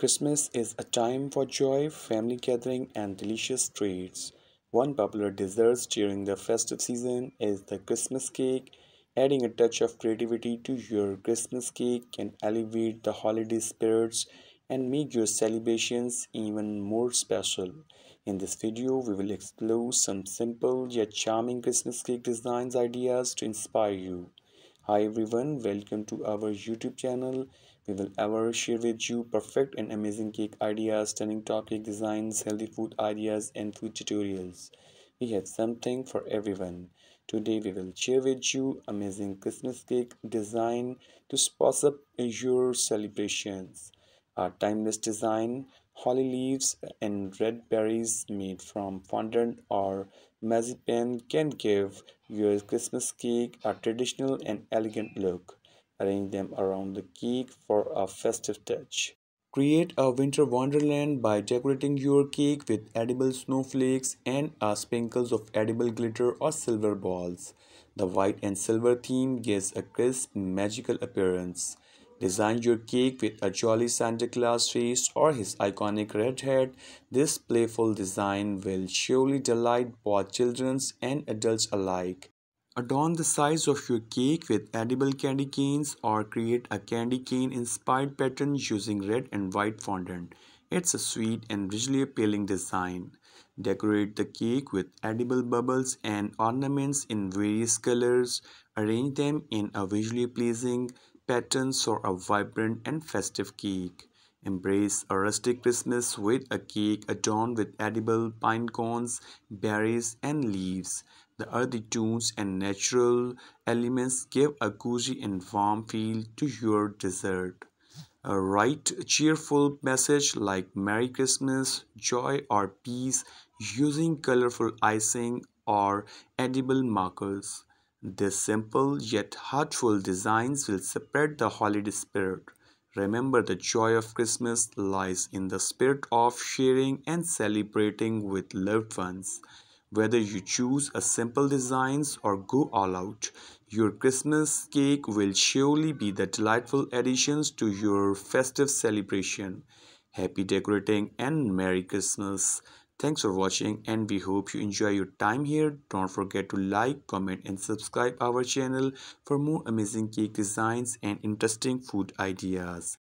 Christmas is a time for joy, family gathering, and delicious treats. One popular dessert during the festive season is the Christmas cake. Adding a touch of creativity to your Christmas cake can elevate the holiday spirits and make your celebrations even more special. In this video, we will explore some simple yet charming Christmas cake designs ideas to inspire you. Hi everyone, welcome to our YouTube channel. We will ever share with you perfect and amazing cake ideas, stunning top cake designs, healthy food ideas, and food tutorials. We have something for everyone. Today we will share with you amazing Christmas cake design to spice up your celebrations. Our timeless design, holly leaves and red berries made from fondant or marzipan can give your Christmas cake a traditional and elegant look. Arrange them around the cake for a festive touch. Create a winter wonderland by decorating your cake with edible snowflakes and sprinkles of edible glitter or silver balls. The white and silver theme gives a crisp, magical appearance. Design your cake with a jolly Santa Claus face or his iconic red hat. This playful design will surely delight both children and adults alike. Adorn the sides of your cake with edible candy canes or create a candy cane inspired pattern using red and white fondant. It's a sweet and visually appealing design. Decorate the cake with edible bubbles and ornaments in various colors. Arrange them in a visually pleasing pattern for a vibrant and festive cake. Embrace a rustic Christmas with a cake adorned with edible pine cones, berries, and leaves. The earthy tones and natural elements give a cozy and warm feel to your dessert. Write a cheerful message like Merry Christmas, Joy, or Peace using colorful icing or edible markers. These simple yet heartful designs will spread the holiday spirit. Remember, the joy of Christmas lies in the spirit of sharing and celebrating with loved ones. Whether you choose a simple designs or go all out, your Christmas cake will surely be the delightful additions to your festive celebration. Happy decorating and Merry Christmas. Thanks for watching, and we hope you enjoy your time here. Don't forget to like, comment, and subscribe our channel for more amazing cake designs and interesting food ideas.